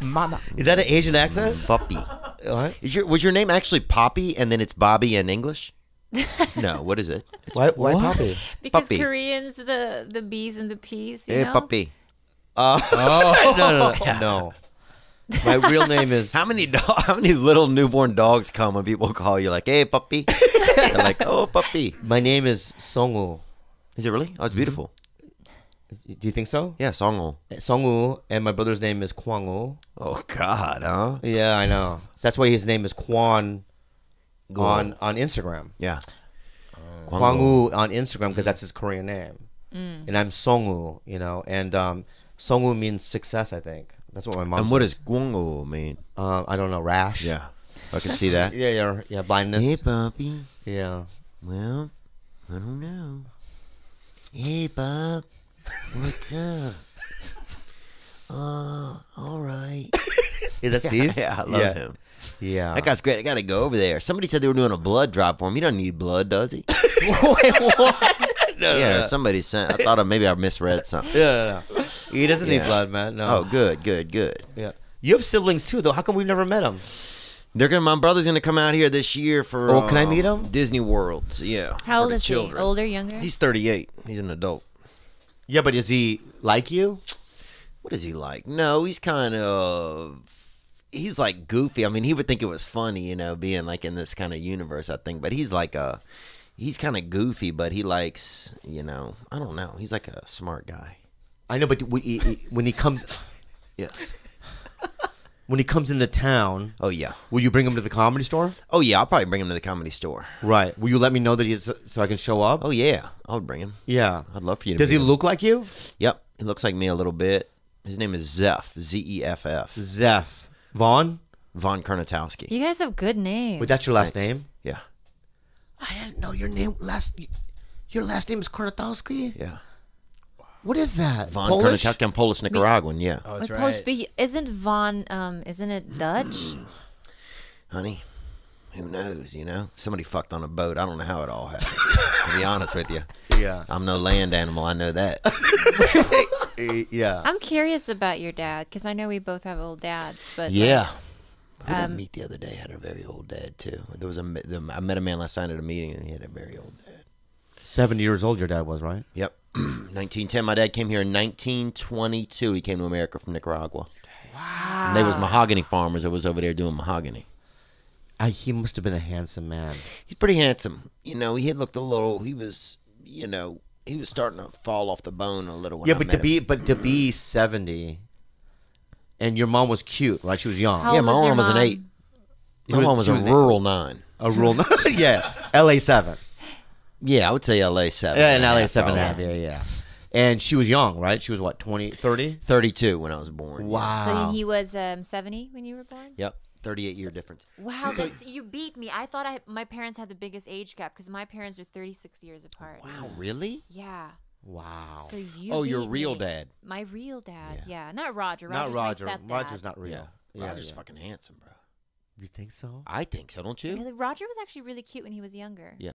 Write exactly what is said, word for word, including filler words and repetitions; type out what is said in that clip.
Mama. Is that an Asian accent? Puppy. What? Is your, was your name actually Poppy and then it's Bobby in English? No, what is it? It's, why why what? Poppy? Because Puppy. Koreans, the the B's and the P's, you hey, know? Puppy. Uh, oh. No, no, no. no. My real name is... How many do how many little newborn dogs come when people call you like, hey, puppy? They're like, oh, puppy. My name is Sung-woo. Is it really? Oh, it's mm-hmm. beautiful. Do you think so? Yeah, Sung-woo. Sung-woo, and my brother's name is Kwon-woo. Oh, God, huh? Yeah, I know. That's why his name is Kwon on, on Instagram. Yeah. Um, Kwon-woo on Instagram, because that's his Korean name. Mm. And I'm Sung-woo, you know, and um, Sung-woo means success, I think. That's what my mom And says. What does Kwon-woo mean? Uh, I don't know, rash. Yeah, I can see that. Yeah, yeah, yeah, blindness. Hey, Poppy. Yeah. Well, I don't know. Hey, Bob. What's up? Uh, all right. Is that Steve? Yeah, I love yeah. him. Yeah. That guy's great. I got to go over there. Somebody said they were doing a blood drop for him. He doesn't need blood, does he? Wait, what? No, yeah, no, no. Somebody sent. I thought maybe I misread something. Yeah, no, no. He doesn't yeah. need blood, man. No. Oh, good, good, good. Yeah. You have siblings, too, though. How come we've never met them? They're gonna. My brother's gonna come out here this year for. Oh, um, can I meet him? Disney World. So yeah. How old is children. he? Older, younger? He's thirty-eight. He's an adult. Yeah, but is he like you? What is he like? No, he's kind of. He's like goofy. I mean, he would think it was funny, you know, being like in this kind of universe. I think, but he's like a. He's kind of goofy, but he likes, you know, I don't know. He's like a smart guy. I know, but when he, when he comes. Yes. When he comes into town, oh yeah, will you bring him to the Comedy Store? Oh yeah, I'll probably bring him to the Comedy Store. Right. Will you let me know that he's so I can show up? Oh yeah, I'll bring him. Yeah, I'd love for you to. Does he him. look like you? Yep, he looks like me a little bit. His name is Zeff, Z E F F. Zeff. Vaughn. Vaughn Kornatowski. You guys have good names. Wait, that's your last Thanks. name? Yeah. I didn't know your name last. Your last name is Kornatowski? Yeah. What is that? Von Polish? Kornatowski, I'm Polish, Nicaraguan, yeah. Oh, that's right. Be, isn't Von, um, isn't it Dutch? Honey, who knows, you know? Somebody fucked on a boat. I don't know how it all happened, to be honest with you. Yeah. I'm no land animal, I know that. Yeah. I'm curious about your dad, because I know we both have old dads, but... Yeah. Like, I um, did a meet the other day, I had a very old dad, too. There was a, the, I met a man last night at a meeting, and he had a very old dad. seventy years old your dad was, right? Yep. nineteen ten. My dad came here in nineteen twenty-two. He came to America from Nicaragua. Wow. And they was mahogany farmers that was over there doing mahogany. I, he must have been a handsome man. He's pretty handsome. You know, he had looked a little, he was, you know, he was starting to fall off the bone a little when Yeah, I but met to him. be but to be seventy and your mom was cute, right? She was young. How yeah, my was mom was an eight. My mom was, was a rural eight. nine. A rural nine. Yeah. L A seven. Yeah, I would say L A seven. Yeah, in L A seven and a half, yeah, yeah. And she was young, right? She was what, twenty, thirty? thirty-two when I was born. Wow. So he was um, seventy when you were born? Yep, thirty-eight year difference. Wow, that's, you beat me. I thought I, my parents had the biggest age gap because my parents were thirty-six years apart. Wow, really? Yeah. Wow. So you Oh, your real me. dad. My real dad, yeah. yeah. Not Roger. Roger's not Roger. My stepdad. Roger's not real. Yeah. Yeah, Roger's yeah. fucking handsome, bro. You think so? I think so, don't you? Yeah, Roger was actually really cute when he was younger. Yeah.